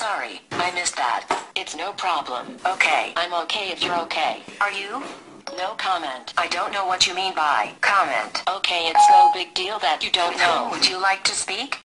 Sorry, I missed that. It's no problem. Okay, I'm okay if you're okay. Are you? No comment. I don't know what you mean by comment. Okay, it's no big deal that you don't know. Would you like to speak?